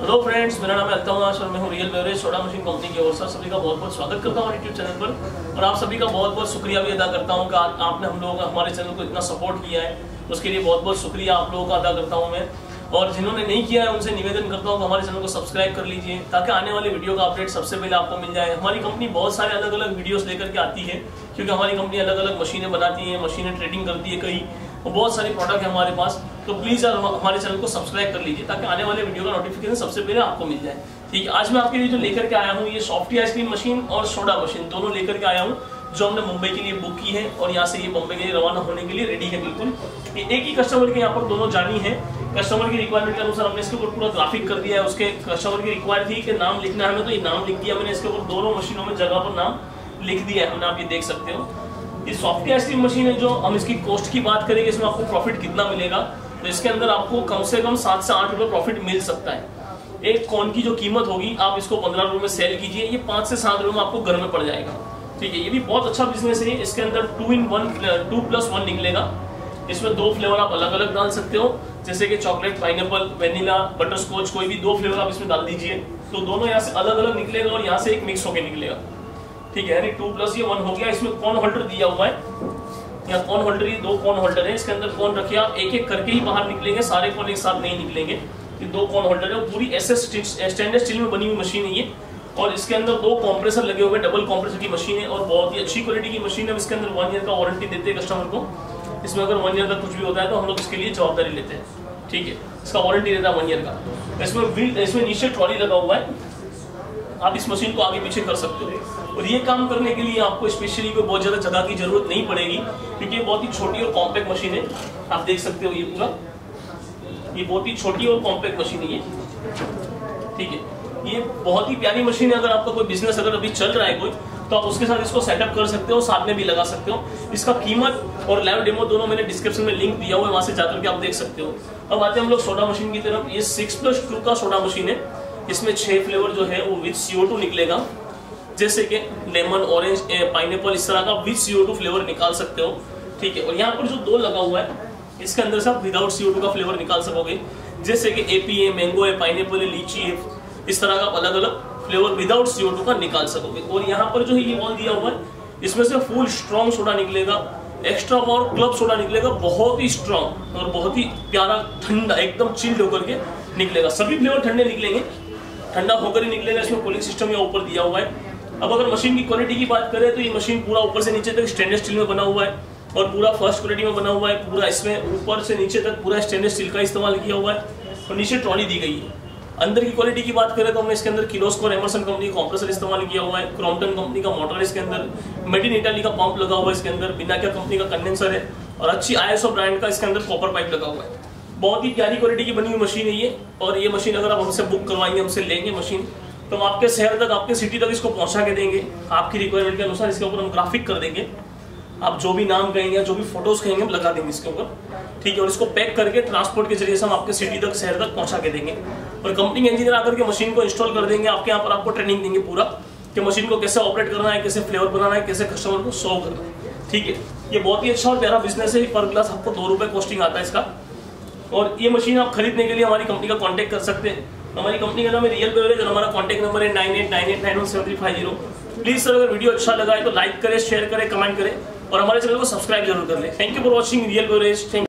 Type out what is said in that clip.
Hello friends, मेरा नाम है अल्तामास और मैं हूँ real beverage soda machine company की ओर से सभी का बहुत बहुत स्वागत करता हूँ यूट्यूब चैनल पर। और आप सभी का बहुत बहुत शुक्रिया भी अदा करता हूँ कि आपने हमारे चैनल को इतना सपोर्ट किया है, उसके लिए बहुत बहुत शुक्रिया आप लोगों का अदा करता हूँ मैं। और जिन्होंने नहीं किया है उनसे निवेदन करता हूँ कि हमारे चैनल को सब्सक्राइब कर लीजिए ताकि आने वाले वीडियो का अपडेट सबसे पहले आपको मिल जाए। हमारी कंपनी बहुत सारे अलग अलग वीडियोस लेकर के आती है, क्योंकि हमारी कंपनी अलग अलग मशीनें बनाती है, मशीनें ट्रेडिंग करती है, कई बहुत सारे प्रोडक्ट है हमारे पास। तो प्लीज़ यार हमारे चैनल को सब्सक्राइब कर लीजिए ताकि आने वाले वीडियो का नोटिफिकेशन सबसे पहले आपको मिल जाए। ठीक है, आज मैं आपके लिए जो लेकर के आया हूँ ये सॉफ्टी आइसक्रीम मशीन और सोडा मशीन दोनों लेकर के आया हूँ, जो हमने मुंबई के लिए बुक की है और यहाँ से ये बॉम्बे के लिए रवाना होने के लिए रेडी है। बिल्कुल एक ही कस्टमर के यहाँ पर दोनों जानी है। कस्टमर की रिक्वायरमेंट के अनुसार हमने इसके ऊपर पूरा ग्राफिक कर दिया है। उसके कस्टमर की रिक्वायरमेंट थी कि नाम लिखना है हमें, तो ये नाम लिख दिया मैंने इसके ऊपर, दोनों मशीनों में जगह पर नाम लिख दिया है हमने। आप ये देख सकते हो ये सॉफ्टी आइसक्रीम मशीन है। जो हम इसकी कॉस्ट की बात करेंगे, इसमें आपको प्रॉफिट कितना मिलेगा, तो इसके अंदर आपको कम से कम 7 से 8 रुपये प्रॉफिट मिल सकता है। एक कॉन की जो कीमत होगी आप इसको 15 रुपये में सेल कीजिए, ये 5 से 7 रुपये में आपको घर में पड़ जाएगा। ठीक है, ये भी बहुत अच्छा बिजनेस है। इसके अंदर 2+1 निकलेगा। इसमें 2 फ्लेवर आप अलग अलग डाल सकते हो, जैसे कि चॉकलेट, पाइनएप्पल, वेनिला, बटरस्कॉच, कोई भी 2 फ्लेवर आप इसमें डाल दीजिए, तो दोनों यहाँ से अलग अलग निकलेगा और यहाँ से एक मिक्स होकर निकलेगा। ठीक है, यानी 2+1 हो गया। इसमें कॉर्न होल्डर दिया हुआ है, यहाँ कॉर्न होल्डर, ये 2 कॉर्न होल्डर है। इसके अंदर कॉर्न रखिए आप, एक एक करके ही बाहर निकलेंगे, सारे कॉर्न एक साथ नहीं निकलेंगे। ये 2 कॉर्न होल्डर है, पूरी स्टेनलेस स्टील में बनी हुई मशीन है ये। और इसके अंदर 2 कॉम्प्रेसर लगे हुए, डबल कॉम्प्रेसर की मशीन है और बहुत ही अच्छी क्वालिटी की मशीन है। इसके अंदर 1 ईयर का वारंटी देते हैं कस्टमर को। इसमें अगर 1 ईयर का कुछ भी होता है तो हम लोग इसके लिए जवाबदारी लेते हैं। ठीक है, इसका वारंटी रहता है 1 ईयर का। इसमें नीचे ट्रॉली लगा हुआ है, आप इस मशीन को आगे पीछे कर सकते हो। और ये काम करने के लिए आपको स्पेशली कोई बहुत ज़्यादा जगह की जरूरत नहीं पड़ेगी, क्योंकि ये बहुत ही छोटी और कॉम्पैक्ट मशीन है। आप देख सकते हो ये पूरा, ये बहुत ही छोटी और कॉम्पैक्ट मशीन है ये। ठीक है, ये बहुत ही प्यारी मशीन है। अगर आपका कोई बिजनेस अगर अभी चल रहा है कोई, तो आप उसके साथ इसको सेटअप कर सकते हो, साथ में भी लगा सकते हो। इसका कीमत और लाइव डेमो दोनों मैंने डिस्क्रिप्शन में लिंक दिया हुआ है, वहाँ से जाकर के आप देख सकते हो। अब आते हैं हम लोग सोडा मशीन की तरफ। ये 6+2 का सोडा मशीन है। इसमें 6 फ्लेवर जो है वो विथ CO2 निकलेगा, जैसे कि लेमन, ऑरेंज, पाइनएप्पल, इस तरह का विथ CO2 फ्लेवर निकाल सकते हो। ठीक है, और यहाँ पर जो 2 लगा हुआ है इसके अंदर से आप विदाउट CO2 का फ्लेवर निकाल सकोगे, जैसे कि एपी है, मैंगो है, पाइनएप्पल है, लीची है, इस तरह का आप अलग अलग फ्लेवर विदाउट CO2 का निकाल सकोगे। और यहाँ पर जो है ये बॉल दिया हुआ है, इसमें से फुल स्ट्रॉन्ग सोडा निकलेगा, एक्स्ट्रा पावर क्लब सोडा निकलेगा, बहुत ही स्ट्रॉन्ग और बहुत ही प्यारा ठंडा, एकदम चिल्ड होकर के निकलेगा। सभी फ्लेवर ठंडे निकलेंगे, ठंडा होकर ही निकलेगा। इसमें कूलिंग सिस्टम या ऊपर दिया हुआ है। अब अगर मशीन की क्वालिटी की बात करें तो ये मशीन पूरा ऊपर से नीचे तक स्टेनलेस स्टील में बना हुआ है और पूरा फर्स्ट क्वालिटी में बना हुआ है। पूरा इसमें ऊपर से नीचे तक पूरा स्टेनलेस स्टील का इस्तेमाल किया हुआ है और नीचे ट्रॉली दी गई है। अंदर की क्वालिटी की बात करें तो हमने इसके अंदर किलोस्को और एमरसन कंपनी का कॉम्प्रेसर इस्तेमाल किया हुआ है, क्रॉम्पटन कंपनी का मोटर है इसके अंदर, मेड इन इटाली का पंप लगा हुआ है इसके अंदर, बिना क्या कंपनी का कंडेंसर है और अच्छी ISO ब्रांड का इसके अंदर कॉपर पाइप लगा हुआ है। बहुत ही प्यारी क्वालिटी की बनी हुई मशीन है ये। और ये मशीन अगर आप हमसे बुक करवाएंगे, हमसे लेंगे मशीन, तो हम आपके शहर तक, आपके सिटी तक इसको पहुंचा के देंगे। आपकी रिक्वायरमेंट के अनुसार इसके ऊपर हम ग्राफिक कर देंगे, आप जो भी नाम कहेंगे, जो भी फोटोज कहेंगे, हम लगा देंगे इसके ऊपर। ठीक है, और इसको पैक करके ट्रांसपोर्ट के जरिए से हम आपके सिटी तक, शहर तक पहुँचा के देंगे। और कंपनी के इंजीनियर आकर के मशीन को इंस्टॉल कर देंगे, आपके यहाँ पर आपको ट्रेनिंग देंगे पूरा कि मशीन को कैसे ऑपरेट करना है, कैसे फ्लेवर बनाना है, कैसे कस्टमर को सर्व करना है। ठीक है, ये बहुत ही अच्छा और प्यारा बिजनेस है। पर ग्लास आपको 2 रुपये कॉस्टिंग आता है इसका। और ये मशीन आप खरीदने के लिए हमारी कंपनी का कांटेक्ट कर सकते हैं। हमारी कंपनी का नाम है रियल बेवरेज और हमारा कांटेक्ट नंबर है 9898917350। प्लीज़ सर, अगर वीडियो अच्छा लगा है तो लाइक करें, शेयर करें, कमेंट करें और हमारे चैनल को सब्सक्राइब जरूर कर लें। Thank you for watching real beverage. Thank